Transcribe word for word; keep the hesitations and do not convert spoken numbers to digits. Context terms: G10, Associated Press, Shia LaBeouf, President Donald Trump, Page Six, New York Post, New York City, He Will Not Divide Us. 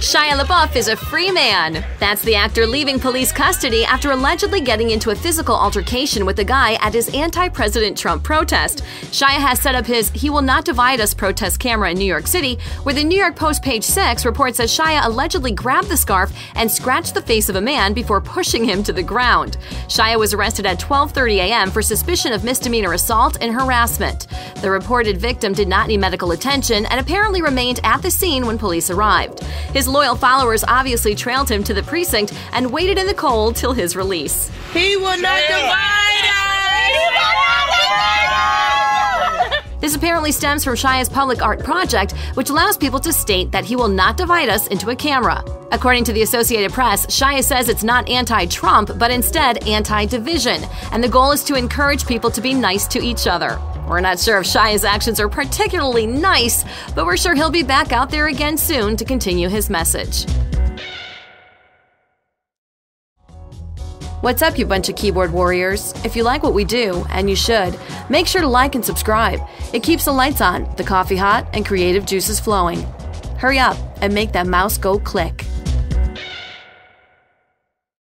Shia LaBeouf is a free man. That's the actor leaving police custody after allegedly getting into a physical altercation with a guy at his anti-President Trump protest. Shia has set up his He Will Not Divide Us protest camera in New York City, where the New York Post Page Six reports that Shia allegedly grabbed the scarf and scratched the face of a man before pushing him to the ground. Shia was arrested at twelve thirty a m for suspicion of misdemeanor assault and harassment. The reported victim did not need medical attention and apparently remained at the scene when police arrived. His loyal followers obviously trailed him to the precinct and waited in the cold till his release. He will not divide us! This apparently stems from Shia's public art project, which allows people to state that he will not divide us into a camera. According to the Associated Press, Shia says it's not anti-Trump, but instead anti-division, and the goal is to encourage people to be nice to each other. We're not sure if Shia's actions are particularly nice, but we're sure he'll be back out there again soon to continue his message. What's up, you bunch of keyboard warriors? If you like what we do, and you should, make sure to like and subscribe. It keeps the lights on, the coffee hot, and creative juices flowing. Hurry up and make that mouse go click.